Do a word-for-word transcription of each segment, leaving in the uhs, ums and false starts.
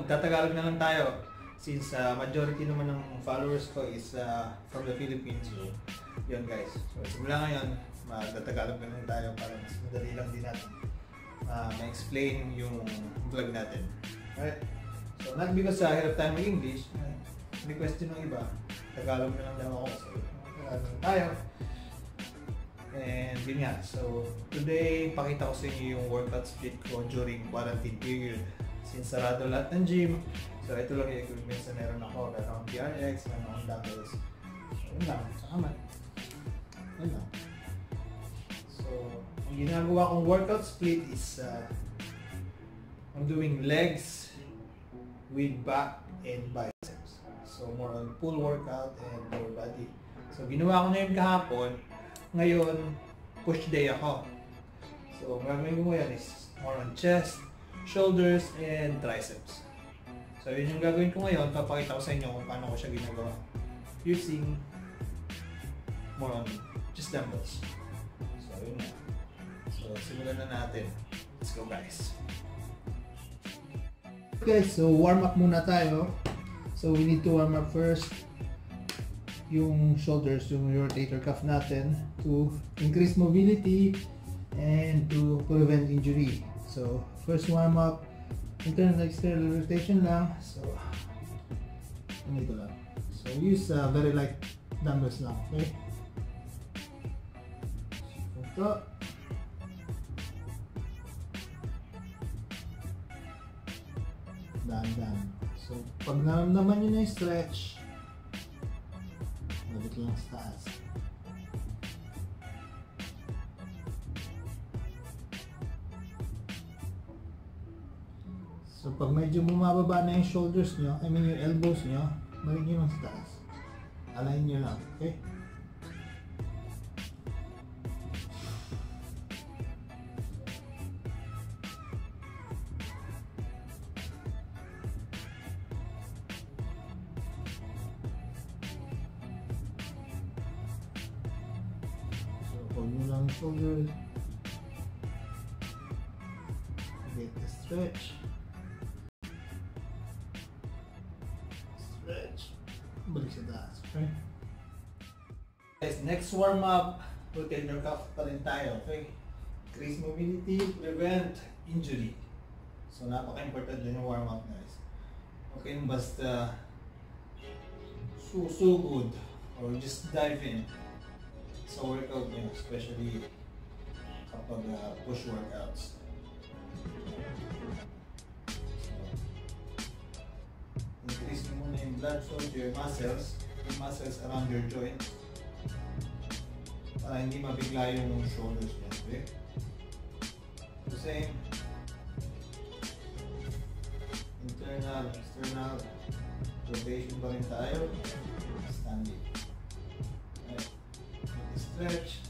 magtatagalog na lang tayo since uh, majority naman ng followers ko is uh, from the Philippines. So, yun guys. So, simula ngayon, magtatagalog na lang tayo para mas madali lang din natin uh, ma-explain yung vlog natin. Alright? So, not because uh, hirap tayo mag-English, uh, may question ng iba, Tagalog na lang daw ako. So, magtatagalog na tayo. And yun nga, so today, pakita ko sa inyo yung workout split ko during quarantine period. Since sarado lahat ng gym, so ito lang yung equipment na meron ako. Meron akong P R X, meron akong dumbbells. So yun lang, sa kaman. Yun lang. So, ang ginagawa kong workout split is uh, I'm doing legs with back and biceps. So more on full workout and full body. So ginawa ko na yun kahapon. Ngayon, push day ako. So, gagawin ko ngayon is more on chest, shoulders, and triceps. So, yun yung gagawin ko ngayon. Papakita ko sa inyo kung paano ko siya ginagawa using more on chest dumbbells. So, yun na. So, simulan na natin. Let's go, guys. Okay, so warm up muna tayo. So, we need to warm up first yung shoulders, yung rotator cuff natin to increase mobility and to prevent injury. So, first warm up, internal external rotation lang. So, ganito lang. So, use uh, very light dumbbells lang, okay? Ito. Dahan-dahan. So, pag naman yun na yung stretch, balik lang sa taas. So pag medyo bumababa na yung shoulders nyo, I mean yung elbows nyo, balik nyo lang sa taas. Align nyo lang, okay? Shoulders, get the stretch, stretch, balik sa taas, okay? Guys, next warm up, rotator cuff pa rin tayo, okay? Increase mobility, prevent injury. So napaka-important din yung warm up, guys. Okay, basta susugod or just dive in sa workout nyo, especially kapag uh, push workouts. So, increase nyo muna yung blood flow to your muscles, yung muscles around your joint, para hindi mabigla yung shoulders nyo, okay? The same, internal, external, rotation pa rin tayo, standing. Stretch,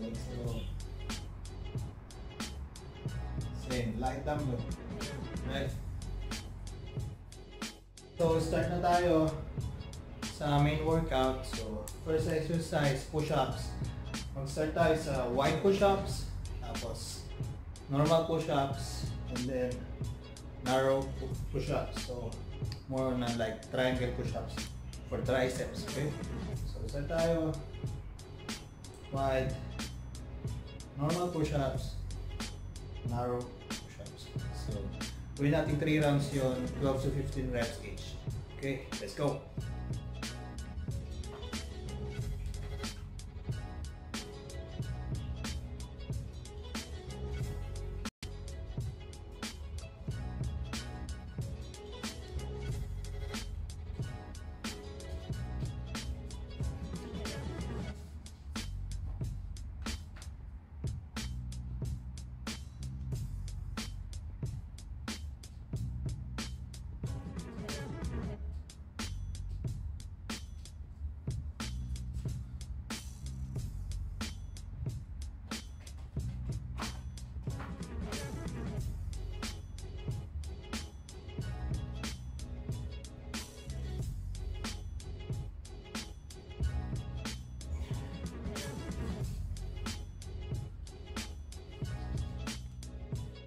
like so. Same, light dumbbell. Right? So, start na tayo sa main workout. So, first exercise, push-ups. Mag-start tayo sa wide push-ups, tapos normal push-ups, and then narrow push-ups. So, more on like triangle push-ups for triceps, okay? So, start tayo. Wide, normal push-ups, narrow push-ups. So, gawin natin three rounds yun, twelve to fifteen reps each. Okay, let's go!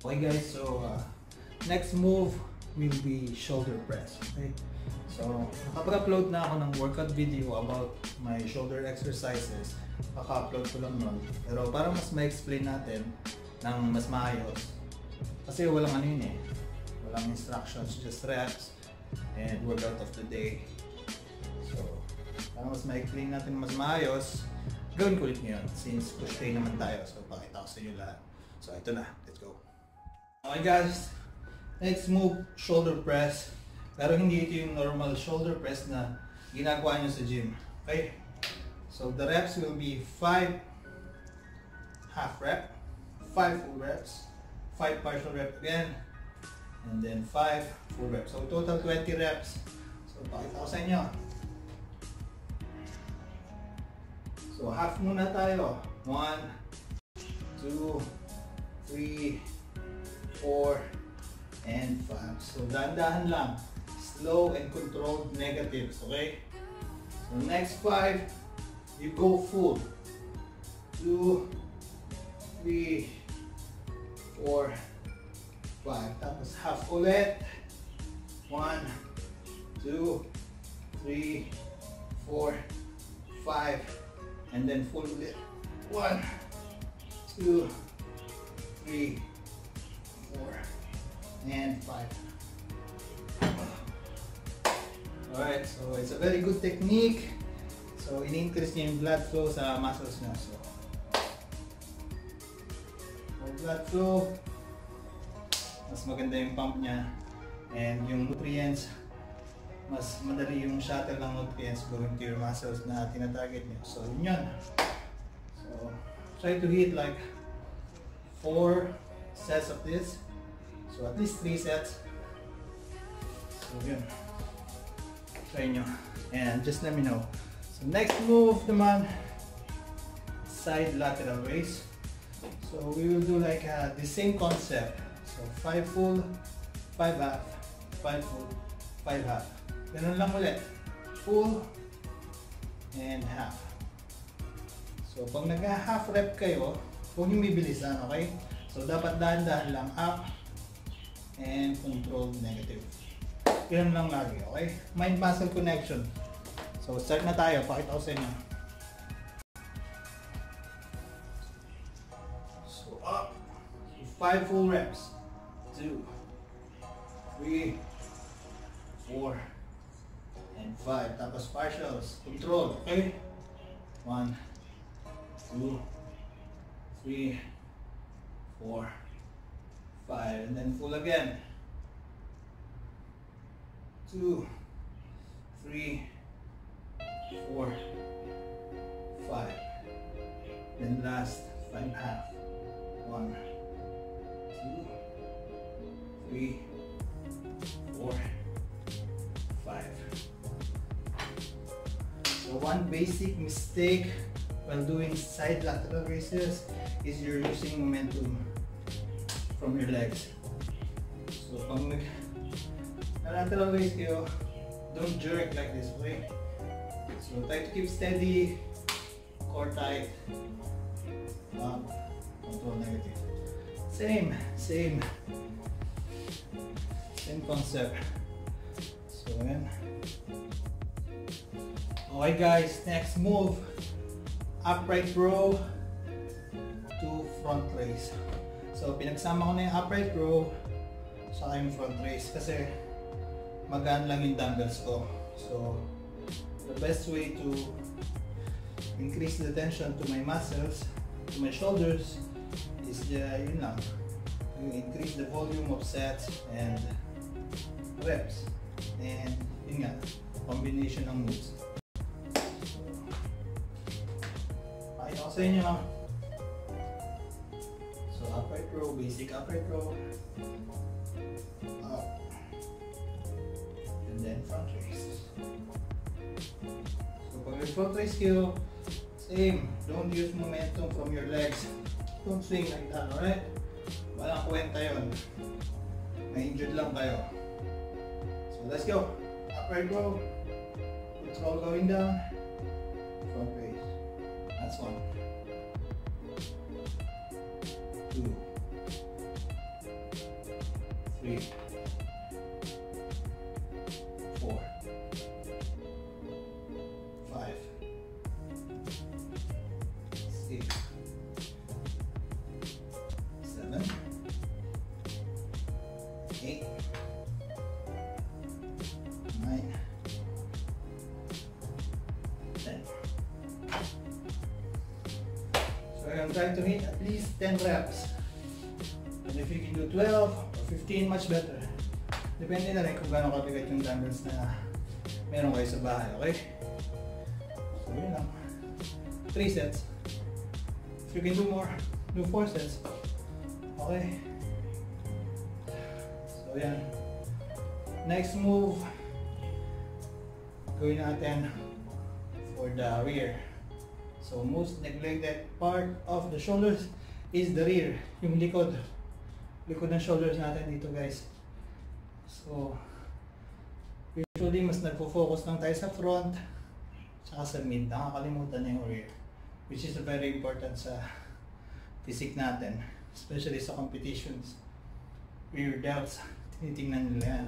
Okay guys, so uh, next move will be shoulder press. Okay? So, nakapag-upload na ako ng workout video about my shoulder exercises. Paka-upload ko lang nun. Pero para mas ma-explain natin ng mas maayos. Kasi walang ano yun eh. Walang instructions, just reps and workout of the day. So, para mas ma-explain natin mas maayos, gawin ko ulit nyo yun. Since push day naman tayo, so pakita ko sa inyo lahat. So, ito na. Let's go. Okay guys, next move, shoulder press. Pero hindi ito yung normal shoulder press na ginagawa nyo sa gym. Okay? So the reps will be five half rep, five full reps, five partial reps again, and then five full reps. So total twenty reps. So pakita ko sa inyo. So half muna tayo. one, two, three, four, and five. So dahan-dahan lang. Slow and controlled negatives. Okay? So next five. You go full. two, three, four, five. Tapos half ulit. one, two, three, four, five. And then full ulit. one, two, three, four, and five. Alright, so it's a very good technique. So, in-increase niya yung blood flow sa muscles niya. So, more blood flow, mas maganda yung pump niya. And yung nutrients, mas madali yung shuttle ng nutrients going to your muscles na tinatarget niya. So, yun yun. So, try to hit like four sets of this. So, at least three sets. So, yun. Try nyo. And just let me know. Next move naman, side lateral raise. So we will do like uh, the same concept. So five full, five half, five full, five half. Ganun lang ulit. Full and half. So pag nag-half rep kayo, huwag niyong bibilisan, okay? So dapat dahan-dahan lang, up and controlled negative. Ganun lang lagi, okay? Mind-muscle connection. So, start na tayo. Pakita ko sa inyo. So, up. five full reps. two, three, four, and five. Tapos partials. Control. Okay? one, two, three, four, five. And then full again. two, three, four, five. Then last five half. one, two, three, four, five. So one basic mistake while doing side lateral raises is you're using momentum from your legs. So pag mag lateral raise kayo, don't jerk like this, okay? So try to keep steady, core tight, up, control negative. Same, same, same concept. So then, alright guys, next move, upright row to front raise. So pinagsama ko na yung upright row sa yung front raise kasi magaan lang yung dumbbells ko. So the best way to increase the tension to my muscles, to my shoulders, is uh, yun lang. You increase the volume of sets and reps. And yun nga, combination ng moves. Pakita ko sa inyo. So upright row, basic upright row. Up. And then front raise. So pag your front raise kayo, same, don't use momentum from your legs. Don't swing like that, alright? Walang kwenta yun. Na-injured lang kayo. So let's go. Upright row. Control going down. Front raise. That's one. Two. Three. try to hit at least ten reps. And if you can do twelve or fifteen, much better. Depende na rin kung gano'ng kabigat yung dumbbells na meron kayo sa bahay, okay? So yun lang. three sets. If you can do more, do four sets. Okay? So yan. Next move, gawin natin for the rear. So most neglected part of the shoulders is the rear, yung likod. Likod ng shoulders natin dito, guys. So usually mas nagpo-focus lang tayo sa front tsaka sa mid. Nakakalimutan niya yung rear, which is very important sa physique natin, especially sa competitions. Rear delts, tinitingnan nila yan.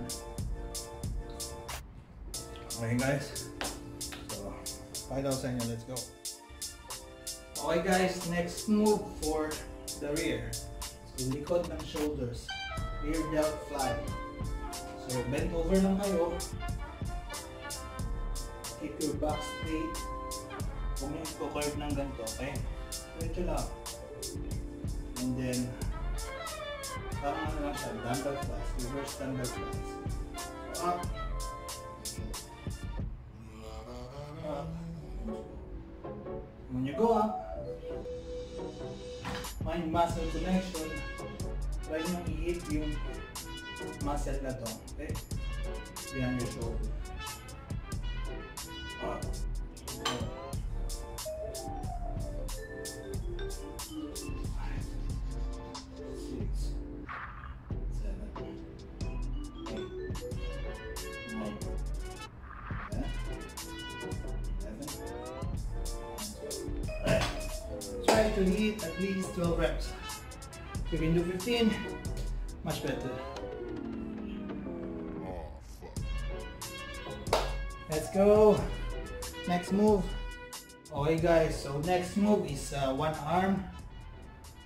Okay guys, so pakita ko sa inyo, let's go. Okay guys, next move for the rear. So likod ng shoulders, rear delt fly. So bend over lang kayo, keep your back straight. Huwag nyo i-curve ng ganito, okay? Diretso lang. And then, parang ano lang siya, dumbbell flies, reverse dumbbell flies. So up, up. When you go up, mind muscle connection. Try nyo i-hit yung muscle na to, okay? Behind your shoulder. Up. Try to hit at least twelve reps. If you can do fifteen, much better. Let's go. Next move. Okay guys, so next move is uh, one arm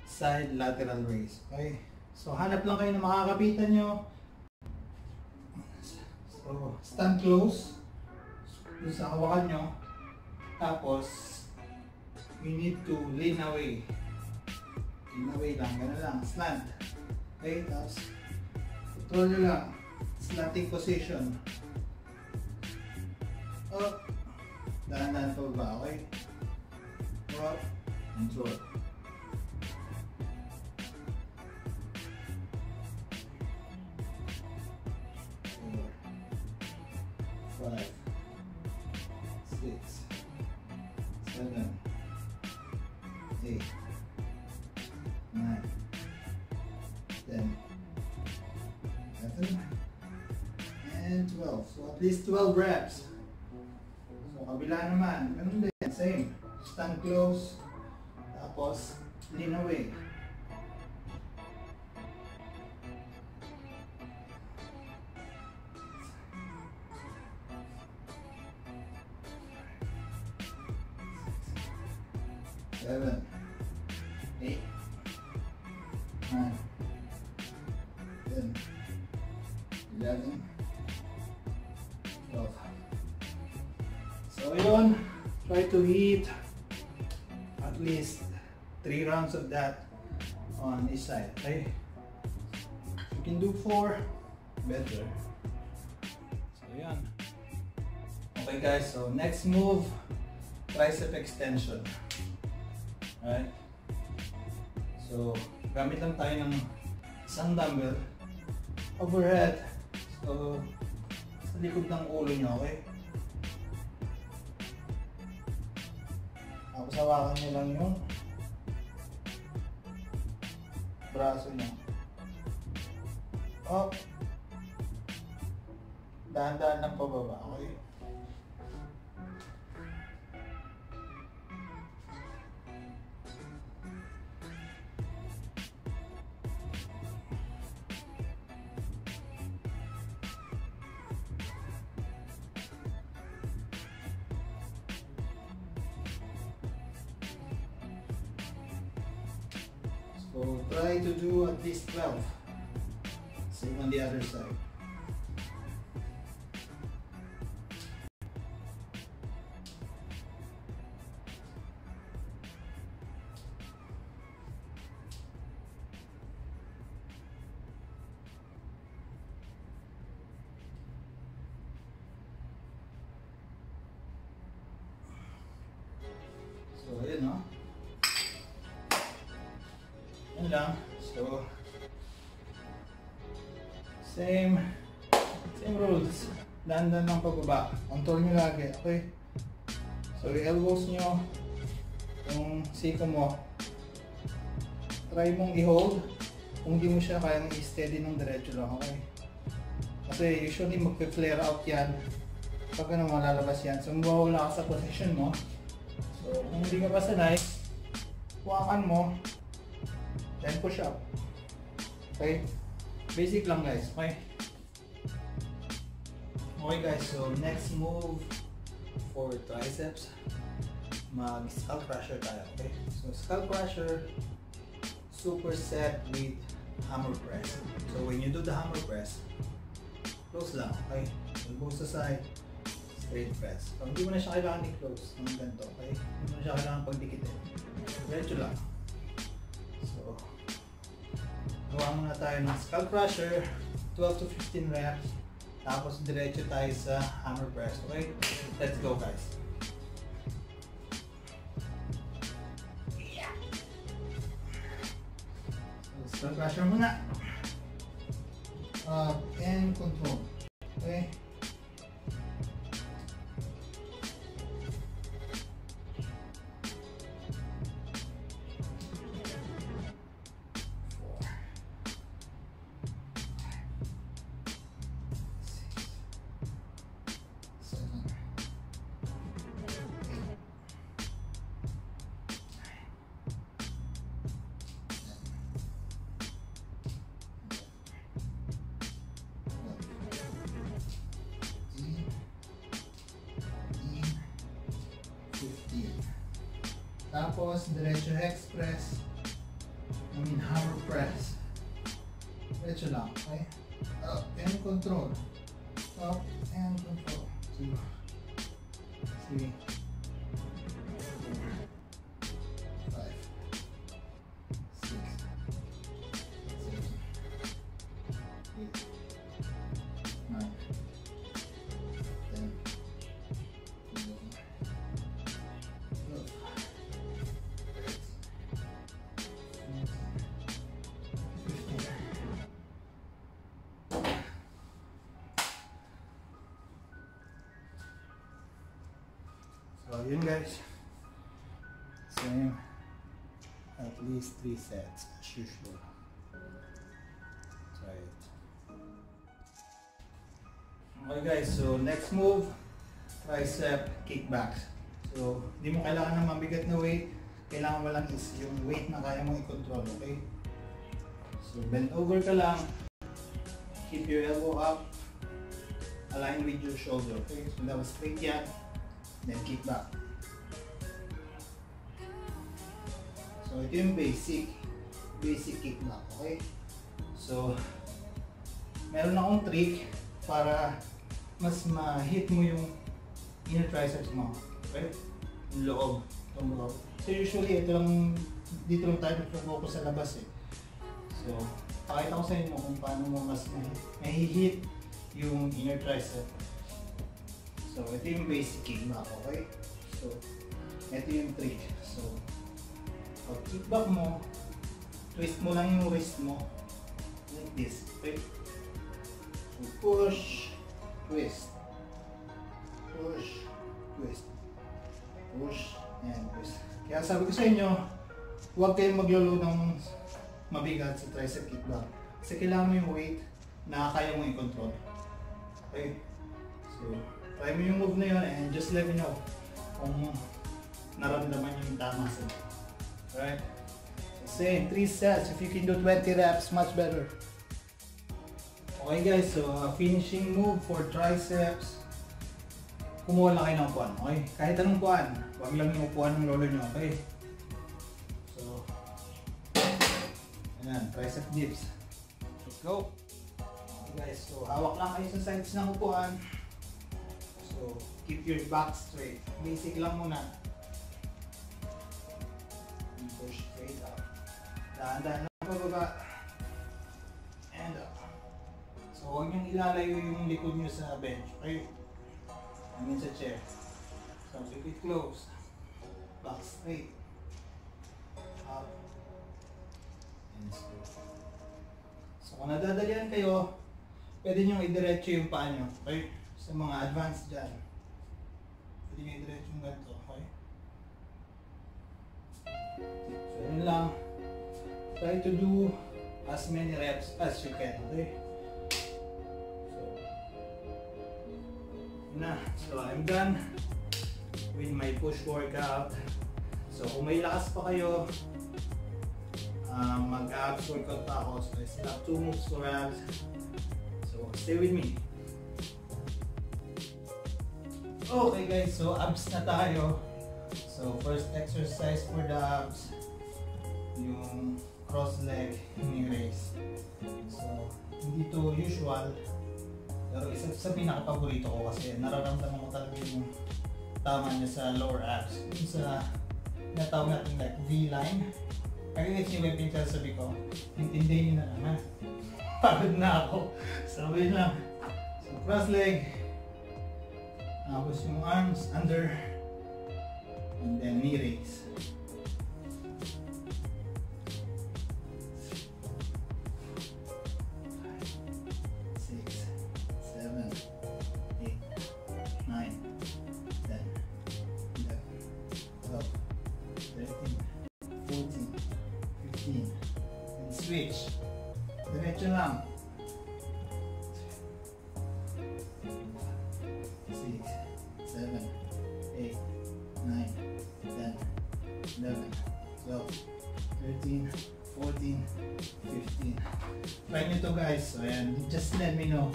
side lateral raise. Okay, so hanap lang kayo na makakapitan nyo. So stand close dun sa hawakan nyo, tapos you need to lean away. Lean away lang, gano'n lang, slant. Okay, tapos control nyo lang, slanting position. Up, dahan-dahan pa ba, okay? Up, control. four, five, six, seven, eight, nine, ten, eleven, and twelve. So at least twelve reps. So kabila naman, ganun din, same. Stand close, tapos lean away. seven, eight, nine, ten, eleven, twelve. So yun, try to hit at least three rounds of that on each side, okay? You can do four, better. So yun. Okay guys, so next move, tricep extension. Alright? So gamit lang tayo ng isang dumbbell overhead, so sa likod ng ulo nyo, okay? Tapos hawakan nyo lang yung braso nyo. Up, dahan-dahan lang pababa, okay? So try to do at least twelve. Same on the other side. natin, no? Yan lang. So, same, same rules. Dahan-dahan lang pagbaba. Control nyo lagi, okay? So, yung elbows nyo, yung siko mo, try mong i-hold. Kung di mo siya kayang i-steady ng diretso lang, okay? Kasi usually magpe-flare out yan. Pag ano malalabas yan. So, mawawala ka sa position mo. So, kung hindi ka pa sanay, huwakan mo. Then push up. Okay? Basic lang guys. Okay? Okay guys. So next move for triceps. Mag skull crusher tayo. Okay? So skull crusher superset with hammer press. So when you do the hammer press, close lang. Okay? Elbows aside. Straight press. So hindi mo na siya kailangan i-close. Ang ganito. Okay? Hindi mo na siya kailangan pagdikitin. Diretso lang. So, gawa muna tayo ng skull crusher, twelve to fifteen reps, tapos diretso tayo sa hammer press, okay? Let's go guys! So, skull crusher muna! Up and control, okay? Tapos, diretso express, I mean hammer press. Diretso lang, okay? Up and control. Up and control. Two. Three. Four. Five. Six. Seven. Eight. Nine. So yun guys, same, at least three sets as usual. Try it. Okay guys, so next move, tricep kickbacks. So di mo kailangan ng mabigat na weight, kailangan mo lang is yung weight na kaya mong i-control, okay? So bend over ka lang, keep your elbow up, align with your shoulder, okay? So that was straight yan. Then kick back. So ito yung basic basic kick back, okay? So meron akong trick para mas ma-hit mo yung inner triceps mo, okay? Yung loob, yung loob. So usually ito lang, dito lang tayo mag-focus sa labas eh. So pakita ko sa inyo kung paano mo mas ma-hit yung inner triceps. So, ito yung basic kickback, okay? So, ito yung trick. So, pag kickback mo, twist mo lang yung wrist mo like this, okay? So, push, twist, push, twist, push, and twist. Kaya sabi ko sa inyo, huwag kayong maglolo ng mabigat sa tricep kickback. Kasi kailangan mo yung weight na kaya mong i-control. Okay? So, try mo yung move na yun and just let me know kung naramdaman nyo yung tama sa'yo. Alright? So same, three sets. If you can do twenty reps, much better. Okay guys, so uh, finishing move for triceps. Kumuha lang kayo ng upuan, okay? Kahit anong upuan, huwag lang yung upuan ng lolo nyo, okay? So, ayan, tricep dips. Let's go! Okay guys, so hawak lang kayo sa sides ng upuan. So, keep your back straight. Basic lang muna. And push straight up. Dahan-dahan lang pababa. And up. So, huwag niyong ilalayo yung likod niyo sa bench. Okay? I mean sa chair. So, keep it close. Back straight. up and slow. So kung nadadalian kayo, pwede nyo idiretso yung paa nyo, okay? Sa mga advanced dyan, pwede nyo idiretso yung ganito, okay? So yun lang, try to do as many reps as you can, okay? So yun na, so I'm done with my push workout. So kung may lakas pa kayo, uh, mag-abs workout pa ako. So I still have two moves for abs. So stay with me. Okay guys, so abs na tayo. So first exercise for the abs, yung cross leg hanging raise. So hindi to usual, pero isa sa pinaka-paborito ko kasi nararamdaman ko talaga yung tama niya sa lower abs, sa natawag natin like V-line. Kaya it's yung web yung sasabi ko, intindihin nyo na naman, pagod na ako, sabi lang. So cross leg, tapos yung arms under, and then knee raise. Switch. Diretso lang. six, seven, eight, nine, ten, eleven, twelve, thirteen, fourteen, fifteen. Try nyo to guys. So ayan, just let me know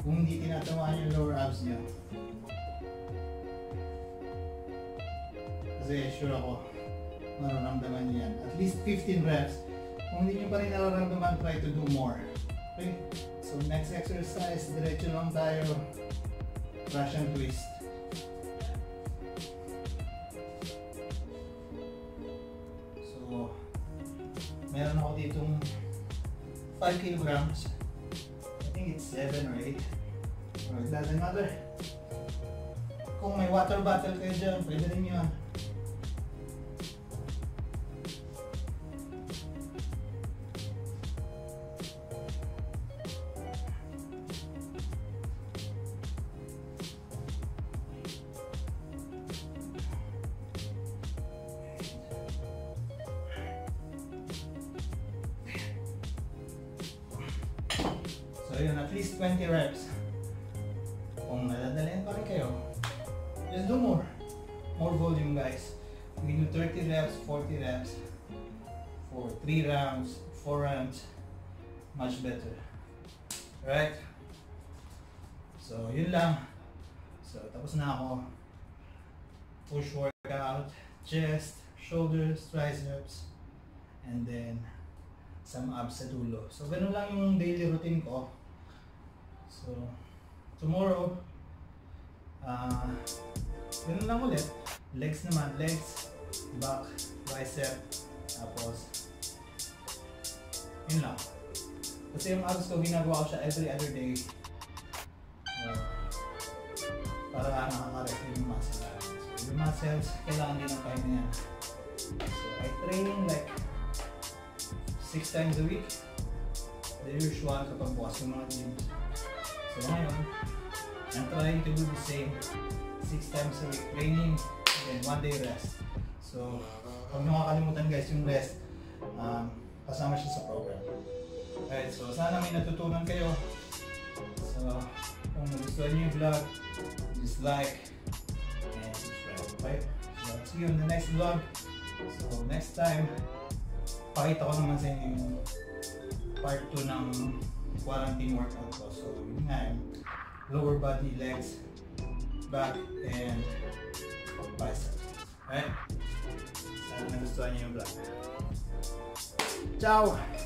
kung hindi tinatamaan yung lower abs nyo. Kasi sure ako, mararamdaman nyo yan. At least fifteen reps. Kung hindi nyo pa rin nararamdaman, try to do more. Okay? So next exercise, diretso lang tayo. Russian twist. So, meron ako ditong five kilograms. I think it's seven or eight. Or it doesn't matter. Kung may water bottle kayo dyan, pwede rin yun. So yun, at least twenty reps. Kung nadadalian pa rin kayo, just do more. More volume guys. We do thirty reps, forty reps, for three rounds, four rounds, much better. Alright? So yun lang. So tapos na ako. Push workout, chest, shoulders, triceps, and then some abs sa dulo. So ganun lang yung daily routine ko. So, tomorrow, uh, ganun lang ulit. Legs naman, legs, back, bicep, tapos, yun lang. Kasi yung abs ko, ginagawa ko siya every other day. Uh, para nakakarek yung muscle. So, yung muscles, kailangan din ang time niya. So, I train like six times a week. The usual kapag bukas yung mga gyms. So ngayon, I'm trying to do the same, six times a week training and one day rest. So huwag nyo kakalimutan guys yung rest, um, kasama siya sa program. Alright, so sana may natutunan kayo. So kung nagustuhan nyo yung vlog, just like and subscribe, okay? So see you on the next vlog. So next time, pakita ko naman sa inyo yung part two ng quarantine workout ko. So yun nga, lower body, legs, back, and bicep. Alright? Sana nagustuhan nyo yung vlog. Ciao!